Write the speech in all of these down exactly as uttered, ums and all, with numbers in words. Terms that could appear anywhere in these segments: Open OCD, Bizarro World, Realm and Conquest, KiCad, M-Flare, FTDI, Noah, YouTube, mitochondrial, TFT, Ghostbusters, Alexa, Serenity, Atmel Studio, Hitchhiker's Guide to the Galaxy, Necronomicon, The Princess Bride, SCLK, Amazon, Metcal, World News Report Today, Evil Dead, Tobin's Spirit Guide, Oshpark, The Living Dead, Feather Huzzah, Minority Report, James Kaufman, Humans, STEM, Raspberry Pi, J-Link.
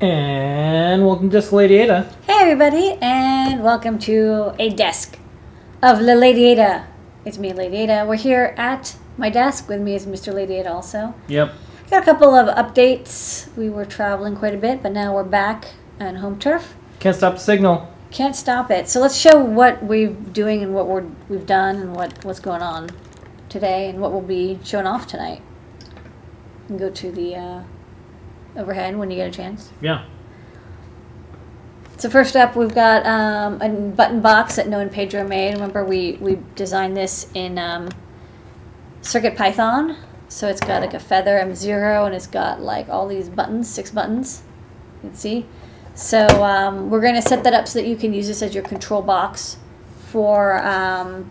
And welcome to Lady Ada. Hey everybody, and welcome to a desk of La Lady Ada. It's me, Lady Ada. We're here at my desk. With me is Mister Lady Ada also. Yep. Got a couple of updates. We were traveling quite a bit, but now we're back on home turf. Can't stop the signal. Can't stop it. So let's show what we're doing and what we're, we've done and what, what's going on today and what we'll be showing off tonight. You can go to the... Uh, overhead when you get a chance. Yeah. So first up, we've got um, a button box that Noah and Pedro made. Remember, we, we designed this in um, CircuitPython. So it's got like a Feather M zero, and it's got like all these buttons, six buttons. You can see. So um, we're going to set that up so that you can use this as your control box for um,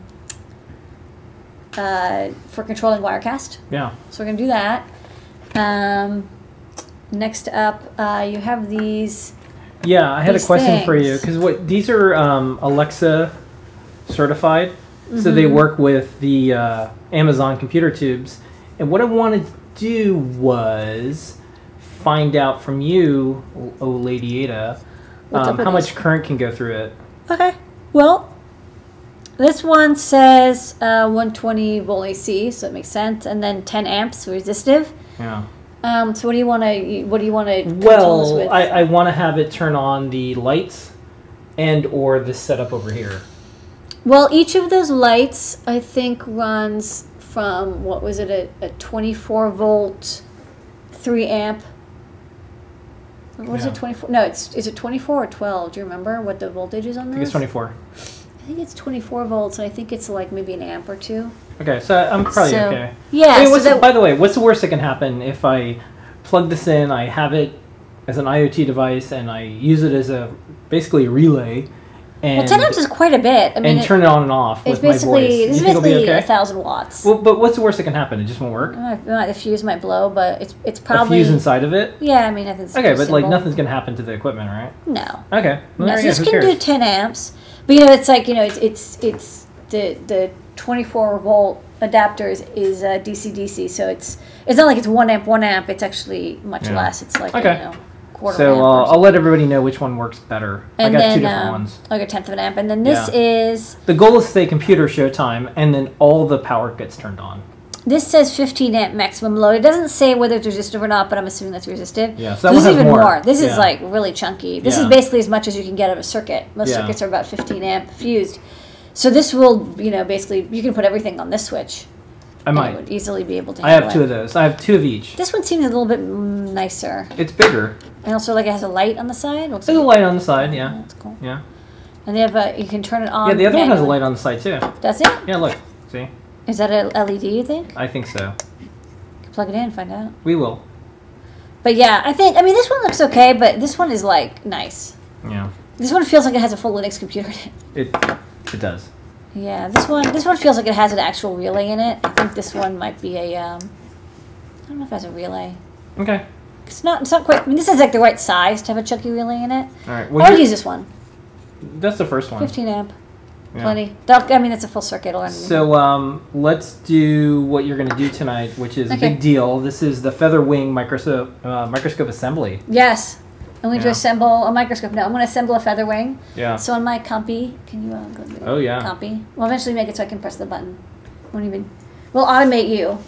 uh, for controlling Wirecast. Yeah. So we're going to do that. Um, Next up, uh, you have these. Yeah, I had a question things. for you because what these are um, Alexa certified, mm-hmm. so they work with the uh, Amazon computer tubes. And what I wanted to do was find out from you, oh Lady Ada, um, how much current can go through it. Okay. Well, this one says uh, one twenty volt A C, so it makes sense, and then ten amps resistive. Yeah. Um, so what do you want to? What do you want to? Well, this with? I, I want to have it turn on the lights, and or this setup over here. Well, each of those lights, I think, runs from what was it a, a twenty-four volt, three amp. What yeah. is it? Twenty-four? No, it's is it twenty-four or twelve? Do you remember what the voltage is on that? I think it's twenty-four. I think it's twenty-four volts, and I think it's like maybe an amp or two. Okay, so I'm probably so, okay. Yeah. I mean, what's so the, by the way, what's the worst that can happen if I plug this in, I have it as an IoT device, and I use it as a basically relay? And, well, ten amps is quite a bit. I mean, and it, turn it on and off with my voice. It's basically it's basically okay? a thousand watts. Well, but what's the worst that can happen? It just won't work. Uh, the fuse might blow, but it's it's probably a fuse inside of it. Yeah, I mean nothing's okay, but simple. like nothing's gonna happen to the equipment, right? No. Okay. Well, no, so this can do ten amps, but you know it's like you know it's it's it's the the twenty-four volt adapter is, is uh, D C D C, so it's it's not like it's one amp one amp. It's actually much yeah. less. It's like okay. you know. So uh, I'll let everybody know which one works better. And I got then, two different um, ones. Like a tenth of an amp. And then this yeah. is... The goal is to say computer showtime, and then all the power gets turned on. This says fifteen amp maximum load. It doesn't say whether it's resistive or not, but I'm assuming that's resistive. Yeah, so that this is even more. more. This yeah. is like really chunky. This yeah. is basically as much as you can get out of a circuit. Most yeah. circuits are about fifteen amp fused. So this will, you know, basically, you can put everything on this switch. I might. It would easily be able to handle I have two it. of those. I have two of each. This one seems a little bit nicer. It's bigger. And also, like, it has a light on the side. Looks There's like a light on the side, yeah. That's cool. Yeah. And they have a, you can turn it on. Yeah, the other manually. one has a light on the side, too. Does it? Yeah, look. See? Is that an L E D, you think? I think so. You can plug it in and find out. We will. But yeah, I think, I mean, this one looks okay, but this one is, like, nice. Yeah. This one feels like it has a full Linux computer in it. It, it does. Yeah, this one this one feels like it has an actual relay in it. I think this one might be a, um, I don't know if it has a relay. Okay. It's not, it's not quite, I mean, this is like the right size to have a chunky relay in it. All right. Well, I would use this one. That's the first one. fifteen amp. Yeah. Plenty. That'll, I mean, it's a full circuit. So um, let's do what you're going to do tonight, which is okay. a big deal. This is the Feather Wing microscope, uh, microscope assembly. Yes. I'm going yeah. to assemble a microscope. No, I'm going to assemble a feather wing. Yeah. So on my compy, can you uh, go to the oh, yeah. compy? We'll eventually make it so I can press the button. Won't even. We'll automate you.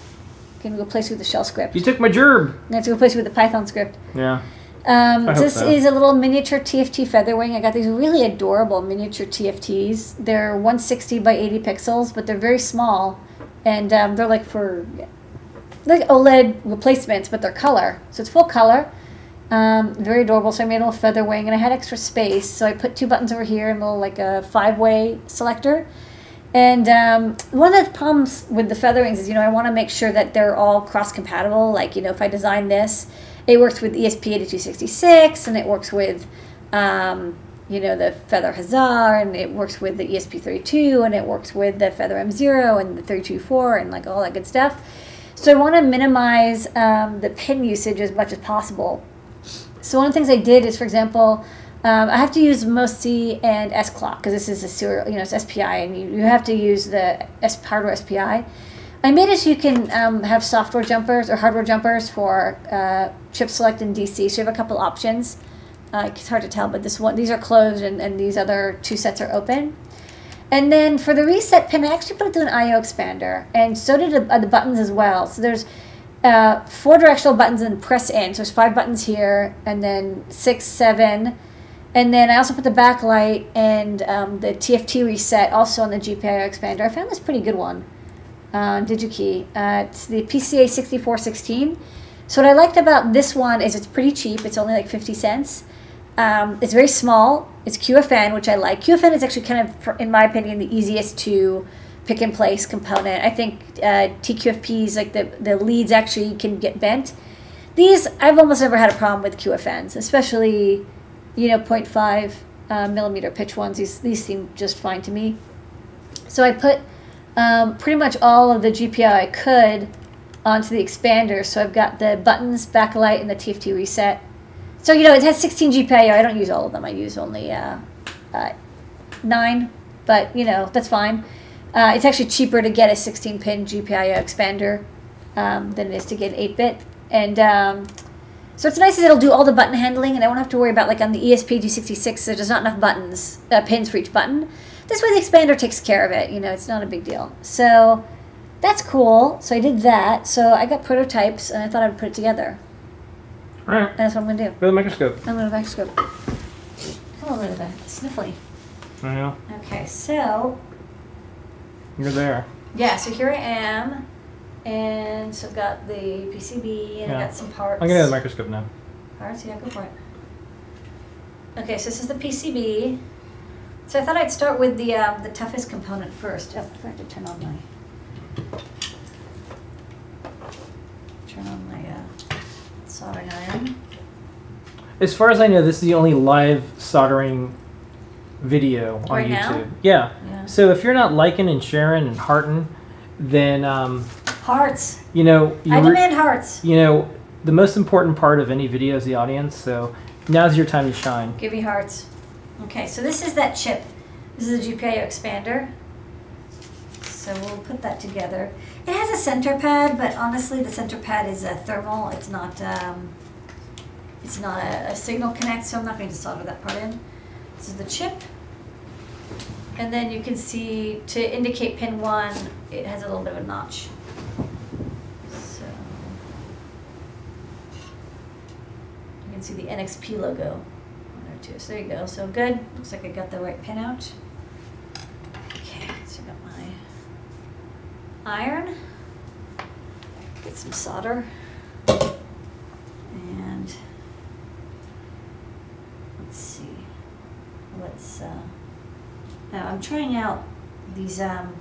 Can go place you with the shell script. You took my gerb. I have to go place you with the Python script. Yeah. Um, I this hope so. is a little miniature T F T feather wing. I got these really adorable miniature T F Ts. They're one sixty by eighty pixels, but they're very small, and um, they're like for like OLED replacements, but they're color, so it's full color. Um, very adorable, so I made a little feather wing, and I had extra space, so I put two buttons over here and a little, like, a five-way selector. And um, one of the problems with the feather wings is, you know, I want to make sure that they're all cross-compatible. Like, you know, if I design this, it works with E S P eighty-two sixty-six, and it works with, um, you know, the Feather Huzzah, and it works with the E S P thirty-two, and it works with the Feather M zero, and the three two four, and, like, all that good stuff. So I want to minimize um, the pin usage as much as possible. So one of the things I did is, for example, um, I have to use MOSI and S C L K because this is a serial, you know, it's S P I, and you, you have to use the S hardware S P I. I made it so you can um, have software jumpers or hardware jumpers for uh, chip select and D C. So you have a couple options. Uh, it's hard to tell, but this one, these are closed, and, and these other two sets are open. And then for the reset pin, I actually put it through an I O expander, and so did the, uh, the buttons as well. So there's uh, four directional buttons and press in. So there's five buttons here, and then six, seven. And then I also put the backlight and um, the T F T reset also on the G P I O expander. I found this pretty good one. Uh, DigiKey. Uh, it's the P C A sixty-four sixteen. So what I liked about this one is it's pretty cheap. It's only like fifty cents. Um, it's very small. It's Q F N, which I like. Q F N is actually kind of, in my opinion, the easiest to pick and place component. I think uh, T Q F Ps, like the, the leads actually can get bent. These, I've almost never had a problem with Q F Ns, especially, you know, zero point five uh, millimeter pitch ones. These, these seem just fine to me. So I put Um, pretty much all of the G P I O I could onto the expander. So I've got the buttons, backlight, and the T F T reset. So, you know, it has sixteen G P I O. I don't use all of them. I use only uh, uh, nine, but, you know, that's fine. Uh, it's actually cheaper to get a sixteen-pin G P I O expander um, than it is to get an eight-bit. And um, so what's nice is it'll do all the button handling, and I won't have to worry about, like, on the E S P two sixty-six, there's not enough buttons, uh, pins for each button. This way the expander takes care of it, you know, it's not a big deal. So that's cool. So I did that. So I got prototypes and I thought I'd put it together. All right. And that's what I'm gonna do. Go to the microscope. I'm going to the microscope. Come on, Linda. It's sniffly. I know. Okay, so. You're there. Yeah, so here I am. And so I've got the P C B and yeah. I've got some parts. I'm going to the microscope now. Parts? Yeah, go for it. Okay, so this is the P C B. So I thought I'd start with the um, the toughest component first. Oh, I forgot to turn on my turn on my uh, soldering iron. As far as I know, this is the only live soldering video on right YouTube. Now? Yeah. yeah. So if you're not liking and sharing and hearting, then um, hearts. You know, you I demand hearts. You know, the most important part of any video is the audience. So now's your time to shine. Give me hearts. Okay, so this is that chip. This is a G P I O expander. So we'll put that together. It has a center pad, but honestly, the center pad is a thermal. It's not. Um, it's not a, a signal connect, so I'm not going to solder that part in. This is the chip, and then you can see to indicate pin one, it has a little bit of a notch. So you can see the N X P logo. So there you go. So good. Looks like I got the right pin out. Okay, so I got my iron. Get some solder. And let's see. Let's. Uh, now I'm trying out these. Um,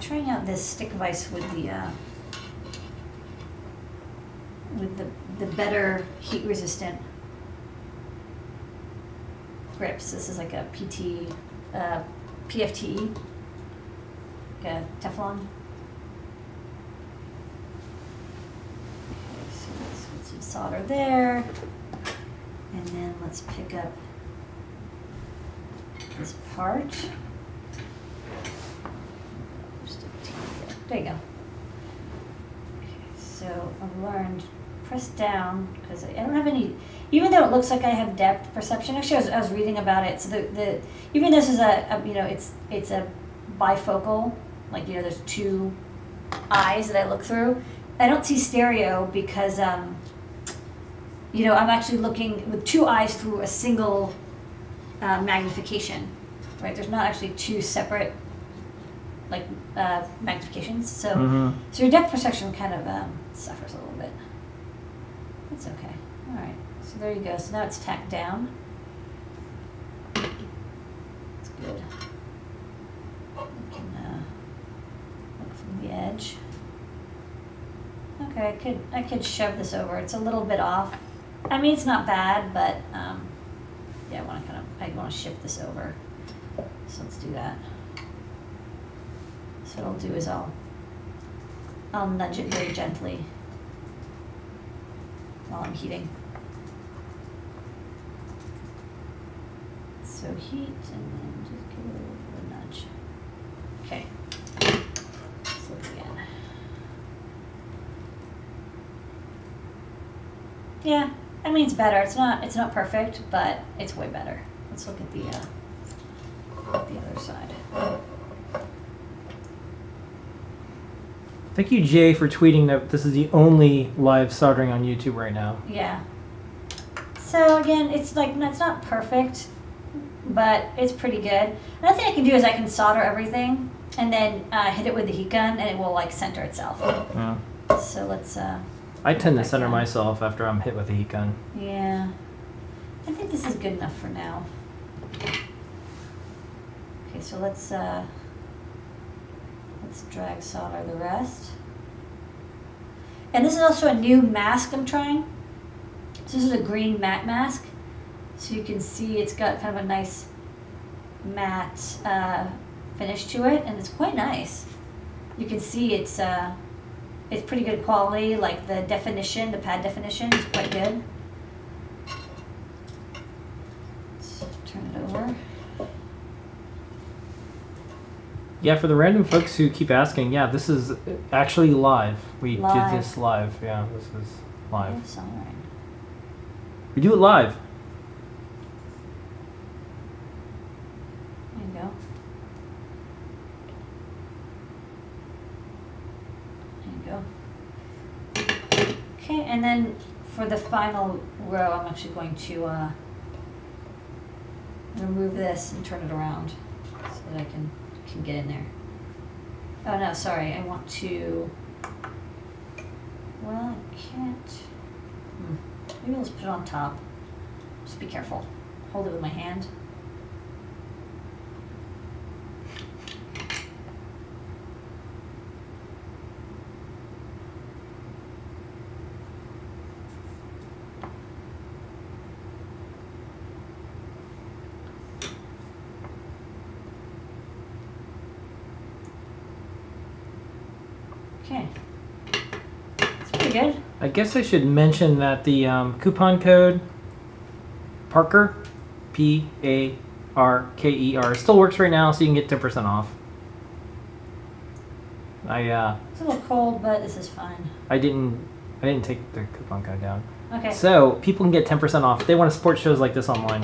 trying out this stick vise with the. Uh, with the the better heat resistant grips. This is like a P T, uh, P F T E, like a Teflon. Okay, so let's put some solder there, and then let's pick up this part. There you go. Okay, so I've learned. Press down, because I don't have any, even though it looks like I have depth perception. Actually, I was, I was reading about it. So the, the even this is a, a, you know, it's it's a bifocal, like, you know, there's two eyes that I look through. I don't see stereo because, um, you know, I'm actually looking with two eyes through a single uh, magnification, right? There's not actually two separate, like, uh, magnifications. So, mm-hmm. so your depth perception kind of um, suffers a little bit. That's okay. All right. So there you go. So now it's tacked down. That's good. We can uh, look from the edge. Okay, I could I could shove this over. It's a little bit off. I mean, it's not bad, but um, yeah, I want to kind of I want to shift this over. So let's do that. So what I'll do is I'll I'll nudge it very gently while I'm heating. So heat, and then just give it a little bit of a nudge. Okay. Yeah, I mean, it's better. It's not it's not perfect, but it's way better. Let's look at the uh, the other side. Thank you, Jay, for tweeting that this is the only live soldering on YouTube right now. Yeah. So again, it's like it's not perfect, but it's pretty good. Another thing I can do is I can solder everything and then uh, hit it with the heat gun, and it will like center itself. Yeah. So let's. Uh, I tend to center gun. myself after I'm hit with a heat gun. Yeah. I think this is good enough for now. Okay, so let's. Uh, Let's drag solder the rest. And this is also a new mask I'm trying. So this is a green matte mask. So you can see it's got kind of a nice matte uh, finish to it, and it's quite nice. You can see it's uh, it's pretty good quality, like the definition, the pad definition is quite good. Let's turn it over. Yeah, for the random folks who keep asking, yeah, this is actually live. We live. did this live. Yeah, this is live. We do it live. There you go. There you go. Okay, and then for the final row, I'm actually going to uh, remove this and turn it around so that I can... can get in there. Oh no, sorry, I want to, well, I can't, hmm. maybe let's put it on top. Just be careful. Hold it with my hand. I guess I should mention that the um, coupon code Parker, P A R K E R, still works right now, so you can get ten percent off. I uh, it's a little cold, but this is fine. I didn't, I didn't take the coupon code down. Okay. So people can get ten percent off if they want to support shows like this online.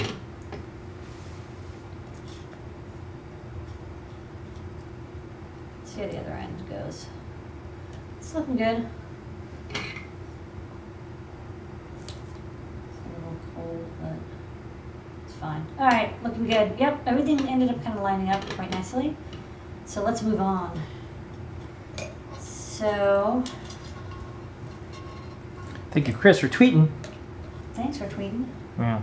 Let's see how the other end goes. It's looking good. All right, looking good. Yep, everything ended up kind of lining up quite nicely. So let's move on. So. Thank you, Chris, for tweeting. Thanks for tweeting. Yeah.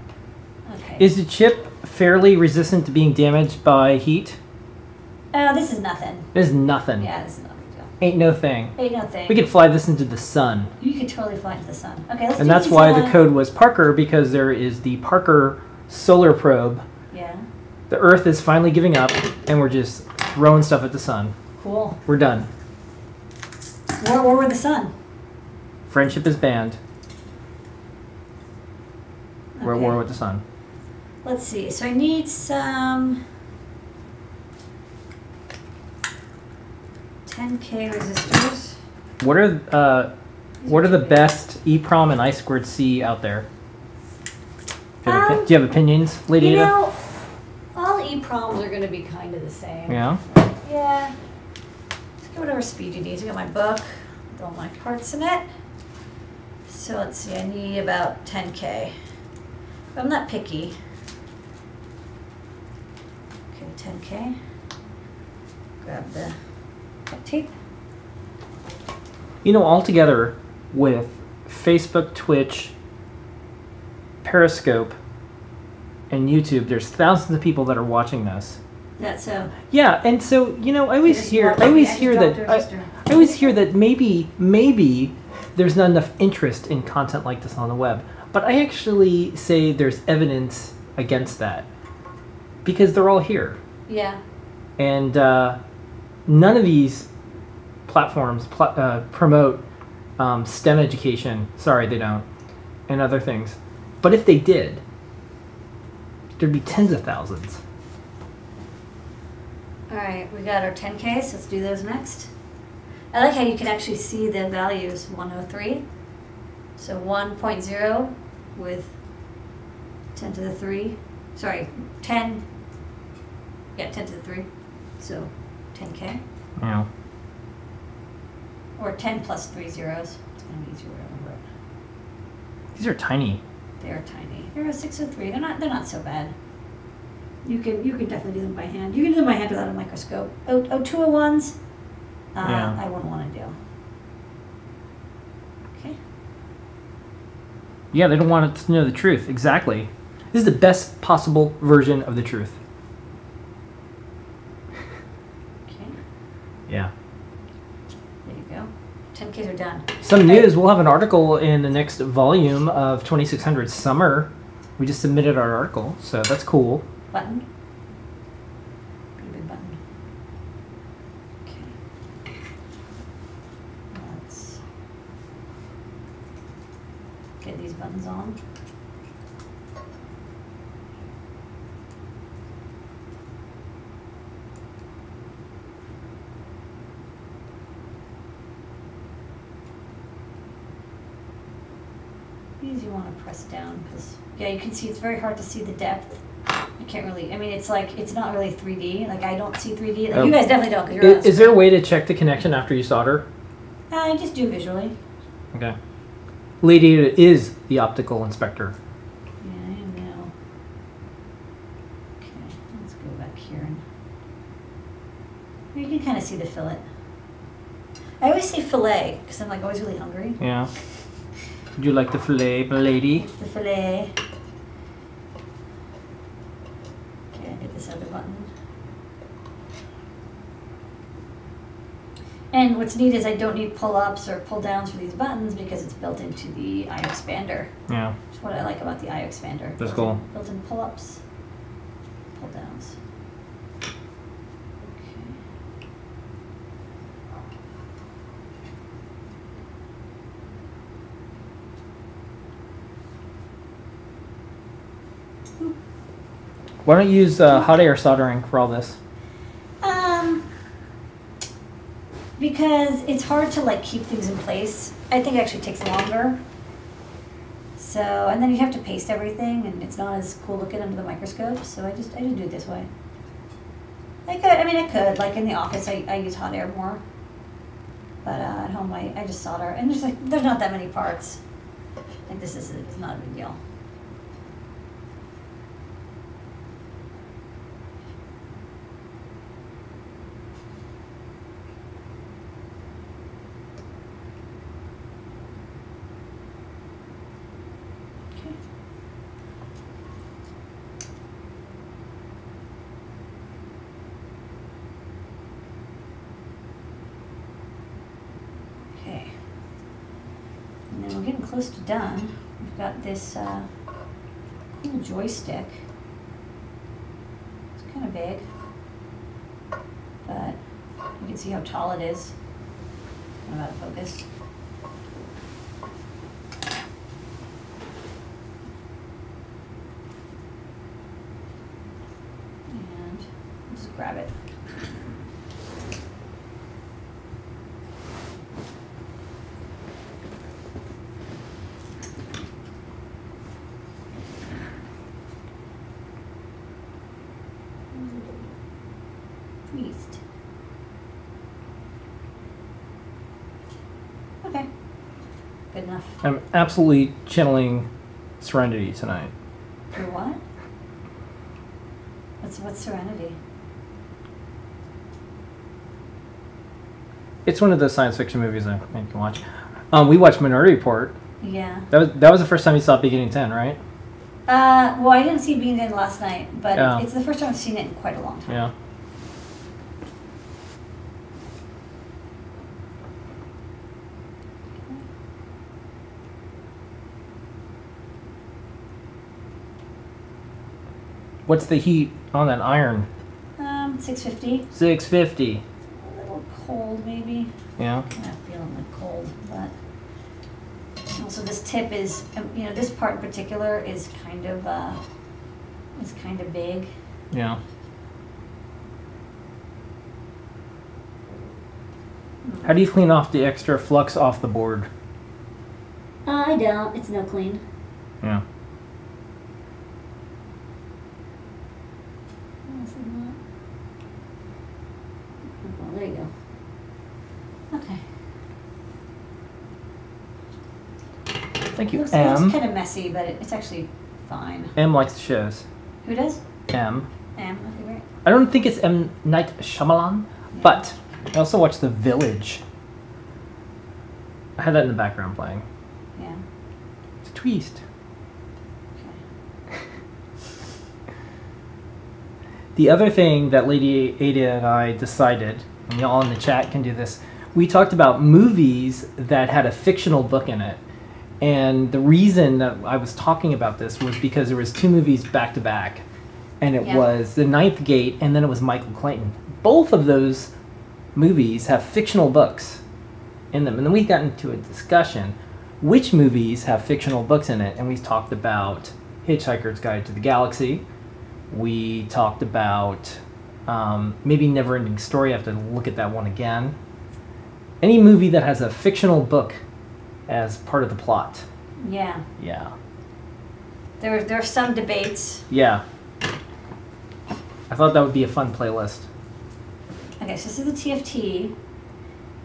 Okay. Is the chip fairly resistant to being damaged by heat? Oh, uh, this is nothing. This is nothing. Yeah, this is nothing. Ain't no thing. Ain't no thing. We could fly this into the sun. You could totally fly into the sun. Okay, let's. And that's why the code was Parker, because there is the Parker solar probe. Yeah. The Earth is finally giving up, and we're just throwing stuff at the sun. Cool. We're done. War, war with the sun. Friendship is banned. Okay. We're at war with the sun. Let's see. So I need some ten K resistors. What are uh, what are the best EEPROM and I squared C out there? Do you, um, do you have opinions, Lady Ada? You know, all EEPROMs are going to be kind of the same. Yeah? Yeah. Let's get whatever speed you need. I got my book with all my parts in it. So let's see, I need about ten K. But I'm not picky. Okay, ten K. Grab the tape. You know, altogether with Facebook, Twitch, Periscope, and YouTube, there's thousands of people that are watching this. That's so. Yeah, and so, you know, I always hear, I always hear that, I, I always hear that maybe, maybe there's not enough interest in content like this on the web. But I actually say there's evidence against that, because they're all here. Yeah. And uh, none of these platforms pl uh, promote um, STEM education. Sorry, they don't, and other things. But if they did, there'd be tens of thousands. All right, we got our ten Ks. So let's do those next. I like how you can actually see the values one oh three. So So one point zero with ten to the three, sorry, ten, yeah, ten to the three, so ten K. Yeah. Or ten plus three zeros, it's going to be easier to remember it. These are tiny. They are tiny. They're a six oh three, they're not, they're not so bad. You can, you can definitely do them by hand. You can do them by hand without a microscope. O, oh two oh ones, uh, yeah. I wouldn't want to do. Okay. Yeah, they don't want us to know the truth. Exactly. This is the best possible version of the truth. Okay. Yeah. There you go. ten Ks are done. Some okay. news. We'll have an article in the next volume of twenty-six hundred Summer. We just submitted our article, so that's cool. Button. Pretty big button. Okay. Let's get these buttons on. These you want to press down because, yeah, you can see it's very hard to see the depth. You can't really, I mean, it's like, it's not really three D. Like, I don't see three D. Like, oh. You guys definitely don't, because you're is, is there a way to check the connection after you solder? I just do visually. Okay. Lady Ada is the optical inspector. Yeah, I know. Okay, let's go back here. And you can kind of see the fillet. I always say fillet, because I'm, like, always really hungry. Yeah. Would you like the fillet, lady? The fillet. And what's neat is I don't need pull-ups or pull-downs for these buttons because it's built into the I O expander. Yeah. Which is what I like about the I O expander. That's cool. Built-in pull-ups, pull-downs. Okay. Oop. Why don't you use uh, hot air soldering for all this? Because it's hard to like keep things in place. I think it actually takes longer. So, and then you have to paste everything and it's not as cool looking under the microscope. So I just, I didn't do it this way. I could, I mean I could, like in the office I, I use hot air more. But uh, at home I, I just solder. And there's like, there's not that many parts. Like this is, it's not a big deal. Close to done. We've got this uh, cool joystick. It's kind of big, but you can see how tall it is. It's kind of out of focus. And I'll just grab it. I'm absolutely channeling Serenity tonight. Your what? What's, what's Serenity? It's one of those science fiction movies I you can watch. Um, we watched Minority Report. Yeah. That was that was the first time you saw Beginning ten, right? Uh, well, I didn't see Beginning ten last night, but yeah. It's the first time I've seen it in quite a long time. Yeah. What's the heat on that iron? Um, six fifty. six fifty. It's a little cold, maybe. Yeah. I'm not feeling like cold, but also this tip is, you know, this part in particular is kind of, uh, is kind of big. Yeah. How do you clean off the extra flux off the board? Uh, I don't. It's no clean. Yeah. Well, there you go. Okay. Thank you, looks, M. It's kind of messy, but it, it's actually fine. M likes the shows. Who does? M. M, okay, right. I don't think it's M. Night Shyamalan, yeah. But I also watched The Village. I had that in the background playing. Yeah. It's a twist. Okay. The other thing that Lady Ada and I decided, and y'all in the chat can do this, we talked about movies that had a fictional book in it. And the reason that I was talking about this was because there was two movies back to back, and it yeah. was The Ninth Gate, and then it was Michael Clayton. Both of those movies have fictional books in them, and then we got into a discussion which movies have fictional books in it, and we talked about Hitchhiker's Guide to the Galaxy. We talked about um, maybe Neverending Story. I have to look at that one again. Any movie that has a fictional book as part of the plot. Yeah. Yeah. There, there are some debates. Yeah. I thought that would be a fun playlist. Okay, so this is the T F T,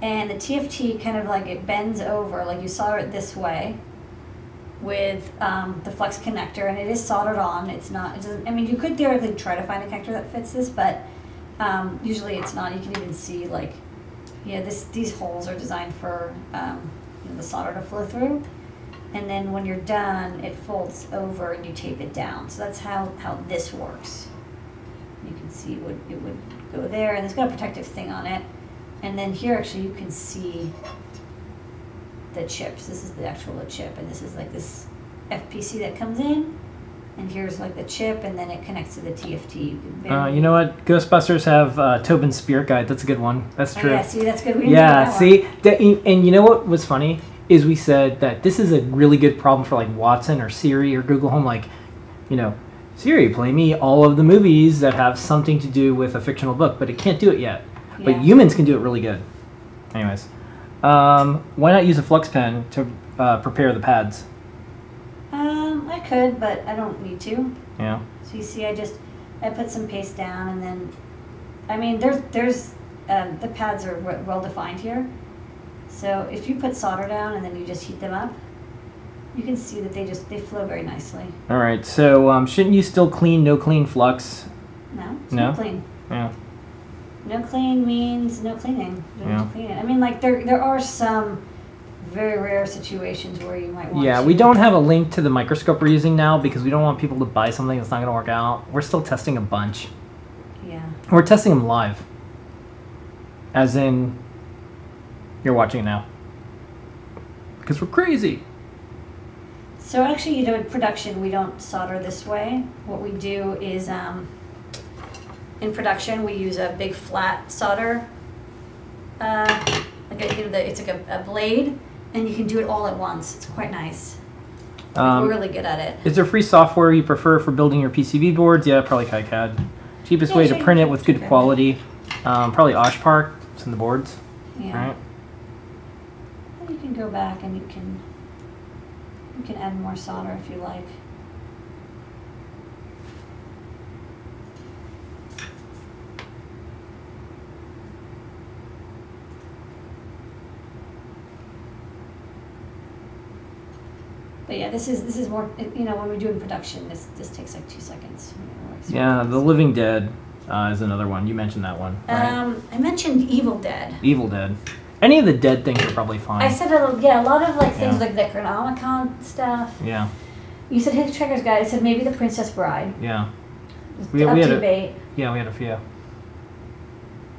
and the T F T kind of like it bends over, like you solder it this way, with um, the flex connector, and it is soldered on. It's not. It doesn't. I mean, you could theoretically try to find a connector that fits this, but um, usually it's not. You can even see like, yeah, this these holes are designed for. Um, the solder to flow through, and then when you're done it folds over and you tape it down. So that's how, how this works. You can see it would, it would go there, and it's got a protective thing on it, and then here actually you can see the chips. This is the actual chip, and this is like this F P C that comes in, and here's like the chip, and then it connects to the T F T. You, can uh, you know what? Ghostbusters have uh, Tobin's Spirit Guide. That's a good one. That's true. Oh, yeah, see, that's good. We yeah, that see? That, and you know what was funny? Is we said that this is a really good problem for like Watson or Siri or Google Home. Like, you know, Siri, play me all of the movies that have something to do with a fictional book, but it can't do it yet. Yeah. But humans can do it really good. Anyways, um, why not use a flux pen to uh, prepare the pads? Um, I could, but I don't need to. Yeah. So you see, I just, I put some paste down, and then, I mean, there's, there's, um, the pads are well defined here. So if you put solder down and then you just heat them up, you can see that they just, they flow very nicely. All right. So, um, shouldn't you still clean no clean flux? No. It's no? No clean. Yeah. No clean means no cleaning. You yeah. have to clean it. I mean, like, there, there are some very rare situations where you might want yeah, to. Yeah, we don't have a link to the microscope we're using now because we don't want people to buy something that's not going to work out. We're still testing a bunch. Yeah. We're testing them live. As in, you're watching it now. Because we're crazy. So actually, you know, in production, we don't solder this way. What we do is, um, in production, we use a big flat solder. Uh, like a, you know, the, it's like a, a blade. And you can do it all at once. It's quite nice. Um, We're really good at it. Is there free software you prefer for building your P C B boards? Yeah, probably KiCad. Cheapest yeah, way to print it with good quality. Um, probably Oshpark. It's in the boards. Yeah. Right. And you can go back and you can you can add more solder if you like. But yeah, this is this is more, you know, when we do in production, this this takes like two seconds. Yeah, The Living Dead uh, is another one. You mentioned that one. Right? Um, I mentioned Evil Dead. Evil Dead. Any of the dead things are probably fine. I said, a, yeah, a lot of like things yeah. like the Necronomicon stuff. Yeah. You said Hitchhiker's Guide. I said maybe The Princess Bride. Yeah. We, up we had to a, debate. Yeah, we had a few.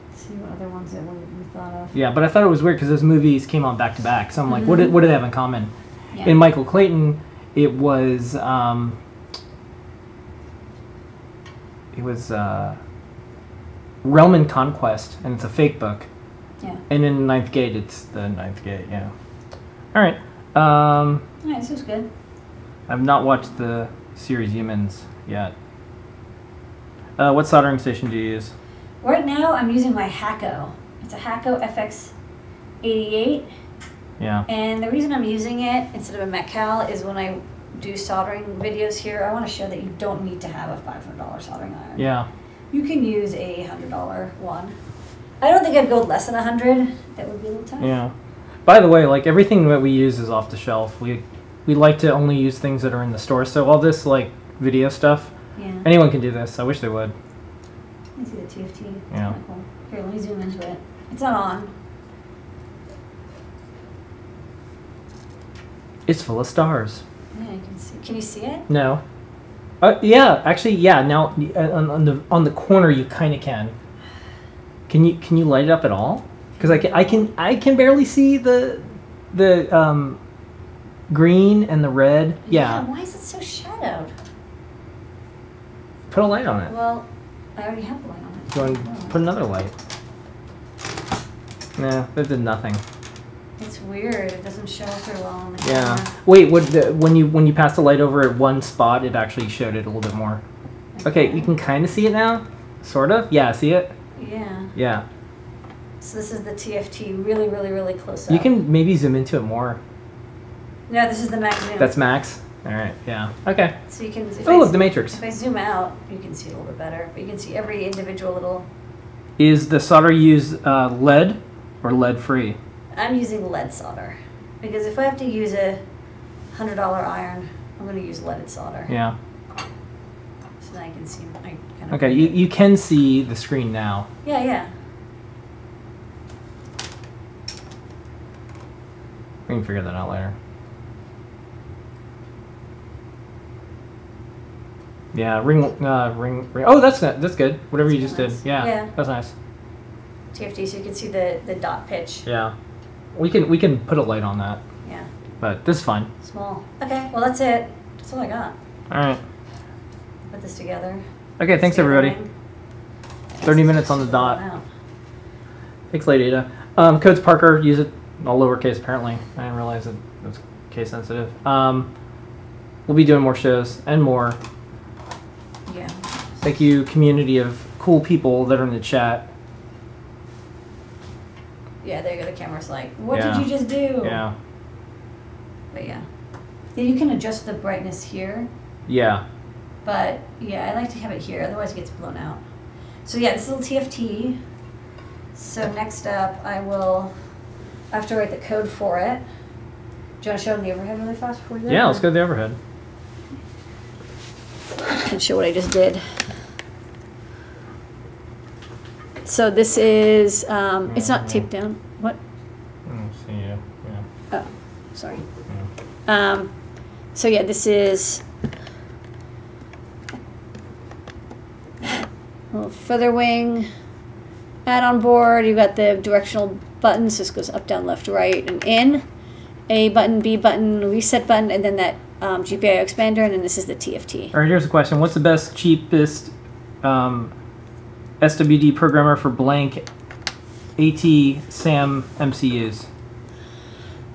Let's see what other ones that we, we thought of. Yeah, but I thought it was weird because those movies came on back to back. So I'm like, mm-hmm. what, do, what do they have in common? Yeah. In Michael Clayton, it was um, it was uh, Realm and Conquest, and it's a fake book. Yeah. And in Ninth Gate, it's The Ninth Gate. Yeah. All right. Um, All right. This was good. I've not watched the series Humans yet. Uh, what soldering station do you use? Right now, I'm using my Hacko. It's a Hacko F X eighty-eight. Yeah. And the reason I'm using it instead of a Metcal is when I do soldering videos here, I want to show that you don't need to have a five hundred dollar soldering iron. Yeah. You can use a one hundred dollar one. I don't think I'd go less than one hundred. That would be a little tough. Yeah. By the way, like everything that we use is off the shelf. We we like to only use things that are in the store. So all this like video stuff, yeah. Anyone can do this. I wish they would. I see the T F T. It's yeah. Kind of cool. Here, let me zoom into it. It's not on. It's full of stars. Yeah, you can see. Can you see it? No. Uh, yeah, actually, yeah. Now on, on the on the corner, you kind of can. Can you can you light it up at all? Because I can I can I can barely see the the um, green and the red. Yeah. Yeah. Why is it so shadowed? Put a light on it. Well, I already have a light on it. Do you want to put another light? Nah, that did nothing. It's weird. It doesn't show up very well on the camera. Yeah. Wait. What? The, when you when you pass the light over at one spot, it actually showed it a little bit more. Okay. Okay, you can kind of see it now. Sort of. Yeah. See it? Yeah. Yeah. So this is the T F T, really, really, really close up. You can maybe zoom into it more. No, this is the max zoom. That's max. All right. Yeah. Okay. So you can. If oh, I look, zoom, the matrix. If I zoom out, you can see it a little bit better. But you can see every individual little. Is the solder use uh, lead or lead free? I'm using lead solder, because if I have to use a one hundred dollar iron, I'm going to use leaded solder. Yeah. So now I can see. I kind of okay, you, you can see the screen now. Yeah, yeah. We can figure that out later. Yeah, ring, uh, ring, ring. Oh, that's not, that's good. Whatever that's you just nice. Did. Yeah, yeah, that's nice. T F T, so you can see the, the dot pitch. Yeah. We can we can put a light on that. Yeah. But this is fine. Small. Okay. Well, that's it. That's all I got. All right. Put this together. Okay. Thanks, everybody. Thirty minutes on the dot. Thanks, Lady Ada. Um, code's Parker. Use it all lowercase. Apparently, I didn't realize that it was case sensitive. Um, we'll be doing more shows and more. Yeah. Thank you, community of cool people that are in the chat. Yeah, there you go. The camera's like, what yeah. did you just do? Yeah. But yeah. Yeah, you can adjust the brightness here. Yeah. But yeah, I like to have it here. Otherwise it gets blown out. So yeah, this little T F T. So next up, I will, I have to write the code for it. Do you want to show them the overhead really fast before we go? Yeah, let's go to the overhead. And show what I just did. So this is, um, it's not taped down. What? See, yeah, yeah. Oh, sorry. Yeah. Um, so yeah, this is a little feather wing add-on board. You've got the directional buttons. This goes up, down, left, right, and in. A button, B button, reset button, and then that um, G P I O expander, and then this is the T F T. All right, here's a question. What's the best, cheapest, um, S W D programmer for blank A T SAM M C Us?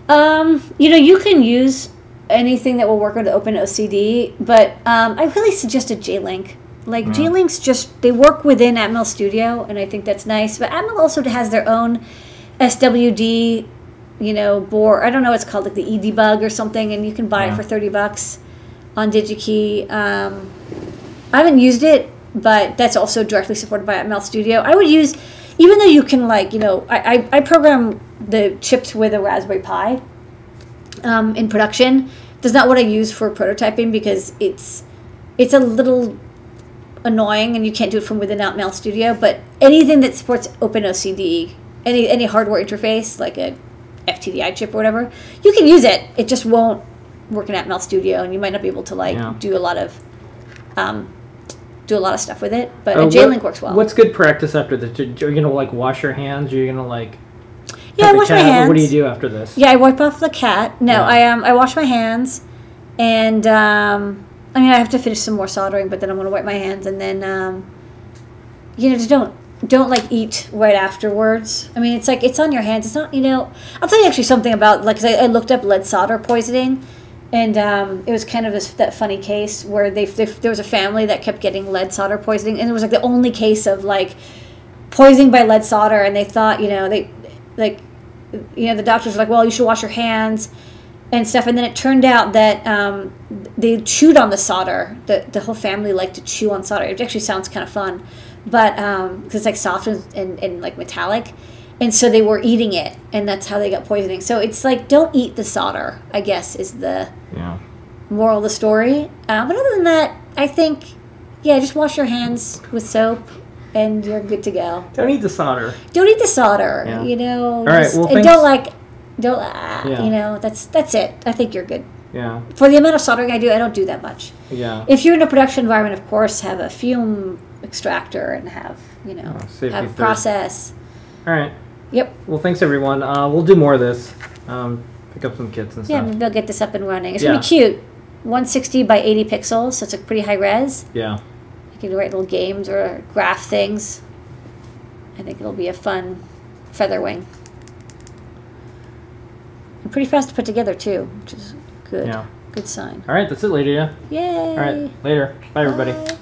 Um, you know, you can use anything that will work with Open O C D, but um, I really suggested J-Link. Like, yeah. J-Link's just, they work within Atmel Studio, and I think that's nice. But Atmel also has their own S W D, you know, board. I don't know what it's called, like the E debug or something, and you can buy yeah. it for thirty bucks on DigiKey. Um, I haven't used it, but that's also directly supported by Atmel Studio. I would use, even though you can like, you know, I, I, I program the chips with a Raspberry Pi um, in production. That's not what I use for prototyping because it's it's a little annoying and you can't do it from within Atmel Studio, but anything that supports Open O C D, any, any hardware interface, like a F T D I chip or whatever, you can use it. It just won't work in Atmel Studio and you might not be able to like yeah. do a lot of... Um, do a lot of stuff with it, but uh, a J-Link works well. What's good practice after this? Are you gonna like wash your hands? Are you gonna like? Yeah, I wash cat? my hands. What do you do after this? Yeah, I wipe off the cat. No, yeah. I um, I wash my hands, and um, I mean I have to finish some more soldering, but then I'm gonna wipe my hands, and then um, you know, just don't don't like eat right afterwards. I mean, it's like it's on your hands. It's not, you know. I'll tell you actually something about like 'cause I, I looked up lead solder poisoning. And um, it was kind of a, that funny case where they, they, there was a family that kept getting lead solder poisoning. And it was like the only case of like poisoning by lead solder. And they thought, you know, they like you know, the doctors are like, well, you should wash your hands and stuff. And then it turned out that um, they chewed on the solder. The, the whole family liked to chew on solder. It actually sounds kind of fun, but um, because it's like soft and, and, and like metallic. And so they were eating it, and that's how they got poisoning. So it's like, don't eat the solder, I guess, is the yeah. moral of the story. Uh, but other than that, I think, yeah, just wash your hands with soap, and you're good to go. Don't eat the solder. Don't eat the solder, yeah. you know. All right, just, well, and don't, like, don't, ah, yeah. you know, that's, that's it. I think you're good. Yeah. For the amount of soldering I do, I don't do that much. Yeah. If you're in a production environment, of course, have a fume extractor and have, you know, oh, have a process. All right. Yep. Well, thanks, everyone. Uh, we'll do more of this. Um, pick up some kits and stuff. Yeah, they'll get this up and running. It's yeah. going to be cute. one sixty by eighty pixels, so it's a pretty high res. Yeah. You can write little games or graph things. I think it'll be a fun feather wing. And pretty fast to put together, too, which is good. Yeah. Good sign. All right, that's it, Lady Ada. Yay. All right, later. Bye, everybody. Bye.